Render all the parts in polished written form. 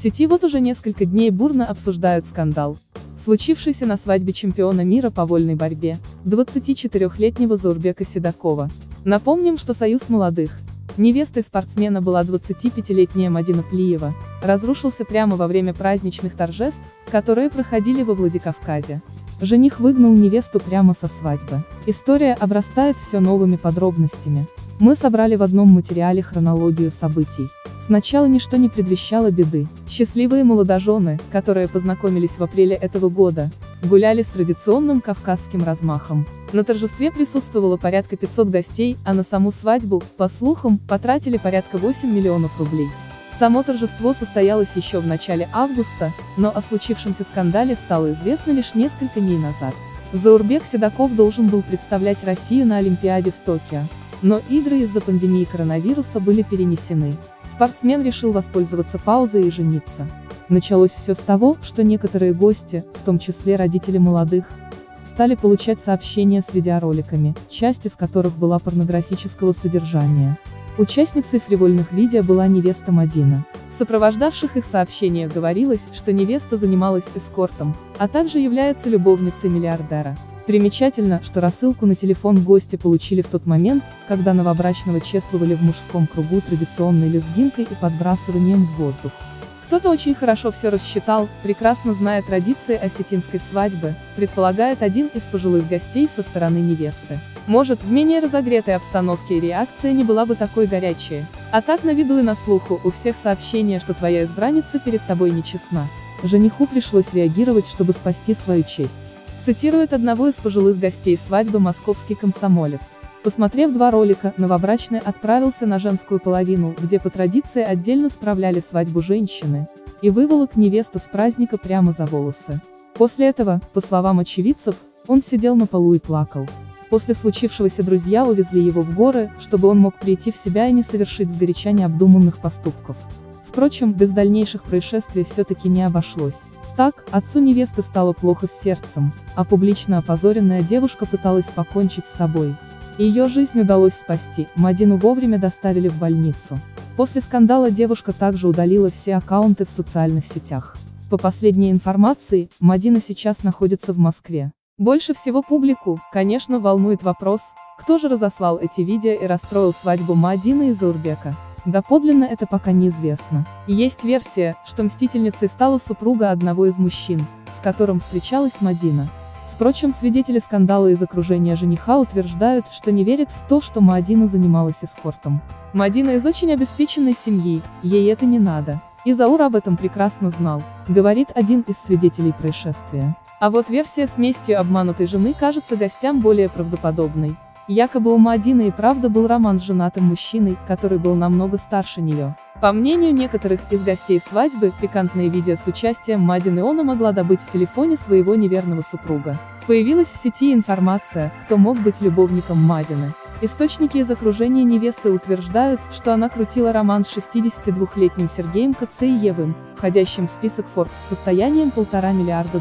сети вот уже несколько дней бурно обсуждают скандал, случившийся на свадьбе чемпиона мира по вольной борьбе, 24-летнего Заурбека Сидакова. Напомним, что союз молодых, невестой спортсмена была 25-летняя Мадина Плиева, разрушился прямо во время праздничных торжеств, которые проходили во Владикавказе. Жених выгнал невесту прямо со свадьбы. История обрастает все новыми подробностями. Мы собрали в одном материале хронологию событий. Сначала ничто не предвещало беды. Счастливые молодожены, которые познакомились в апреле этого года, гуляли с традиционным кавказским размахом. На торжестве присутствовало порядка 500 гостей, а на саму свадьбу, по слухам, потратили порядка 8 миллионов рублей. Само торжество состоялось еще в начале августа, но о случившемся скандале стало известно лишь несколько дней назад. Заурбек Сидаков должен был представлять Россию на Олимпиаде в Токио, но игры из-за пандемии коронавируса были перенесены. Спортсмен решил воспользоваться паузой и жениться. Началось все с того, что некоторые гости, в том числе родители молодых, стали получать сообщения с видеороликами, часть из которых была порнографического содержания. Участницей фривольных видео была невеста Мадина. В сопровождавших их сообщениях говорилось, что невеста занималась эскортом, а также является любовницей миллиардера. Примечательно, что рассылку на телефон гости получили в тот момент, когда новобрачного чествовали в мужском кругу традиционной лезгинкой и подбрасыванием в воздух. Кто-то очень хорошо все рассчитал, прекрасно зная традиции осетинской свадьбы, предполагает один из пожилых гостей со стороны невесты. Может, в менее разогретой обстановке реакция не была бы такой горячей. А так на виду и на слуху у всех сообщение, что твоя избранница перед тобой нечестна. Жениху пришлось реагировать, чтобы спасти свою честь. Цитирует одного из пожилых гостей свадьбы «Московский комсомолец». Посмотрев два ролика, новобрачный отправился на женскую половину, где по традиции отдельно справляли свадьбу женщины, и выволок невесту с праздника прямо за волосы. После этого, по словам очевидцев, он сидел на полу и плакал. После случившегося друзья увезли его в горы, чтобы он мог прийти в себя и не совершить сгоряча необдуманных поступков. Впрочем, без дальнейших происшествий все-таки не обошлось. Так, отцу невесты стало плохо с сердцем, а публично опозоренная девушка пыталась покончить с собой. Ее жизнь удалось спасти, Мадину вовремя доставили в больницу. После скандала девушка также удалила все аккаунты в социальных сетях. По последней информации, Мадина сейчас находится в Москве. Больше всего публику, конечно, волнует вопрос, кто же разослал эти видео и расстроил свадьбу Мадины и Заурбека. Доподлинно это пока неизвестно. Есть версия, что мстительницей стала супруга одного из мужчин, с которым встречалась Мадина. Впрочем, свидетели скандала из окружения жениха утверждают, что не верят в то, что Мадина занималась эскортом. Мадина из очень обеспеченной семьи, ей это не надо. И Заур об этом прекрасно знал, говорит один из свидетелей происшествия. А вот версия с местью обманутой жены кажется гостям более правдоподобной. Якобы у Мадины и правда был роман с женатым мужчиной, который был намного старше нее. По мнению некоторых из гостей свадьбы, пикантные видео с участием Мадины она могла добыть в телефоне своего неверного супруга. Появилась в сети информация, кто мог быть любовником Мадины. Источники из окружения невесты утверждают, что она крутила роман с 62-летним Сергеем Кациевым, входящим в список Forbes с состоянием $1,5 миллиарда.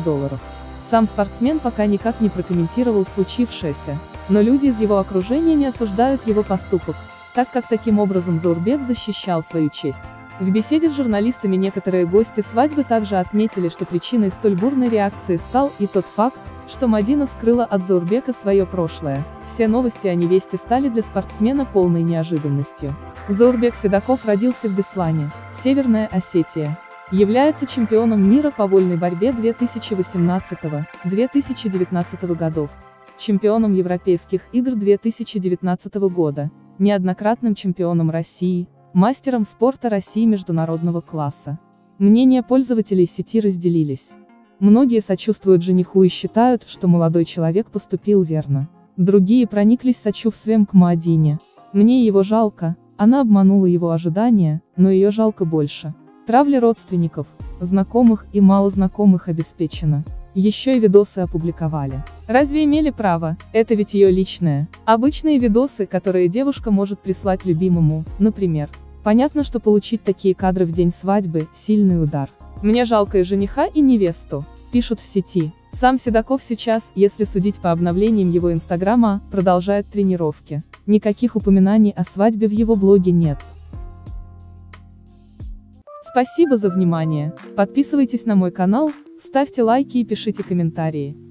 Сам спортсмен пока никак не прокомментировал случившееся, но люди из его окружения не осуждают его поступок, так как таким образом Заурбек защищал свою честь. В беседе с журналистами некоторые гости свадьбы также отметили, что причиной столь бурной реакции стал и тот факт, что Мадина скрыла от Заурбека свое прошлое. Все новости о невесте стали для спортсмена полной неожиданностью. Заурбек Сидаков родился в Беслане, Северная Осетия. Является чемпионом мира по вольной борьбе 2018-2019 годов, чемпионом Европейских игр 2019 года, неоднократным чемпионом России, мастером спорта России международного класса. Мнения пользователей сети разделились. Многие сочувствуют жениху и считают, что молодой человек поступил верно. Другие прониклись сочувствием к Мадине. Мне его жалко, она обманула его ожидания, но ее жалко больше. Травля родственников, знакомых и малознакомых обеспечена. Еще и видосы опубликовали. Разве имели право? Это ведь ее личное. Обычные видосы, которые девушка может прислать любимому, например. Понятно, что получить такие кадры в день свадьбы – сильный удар. «Мне жалко и жениха, и невесту», пишут в сети. Сам Сидаков сейчас, если судить по обновлениям его Инстаграма, продолжает тренировки. Никаких упоминаний о свадьбе в его блоге нет. Спасибо за внимание. Подписывайтесь на мой канал, ставьте лайки и пишите комментарии.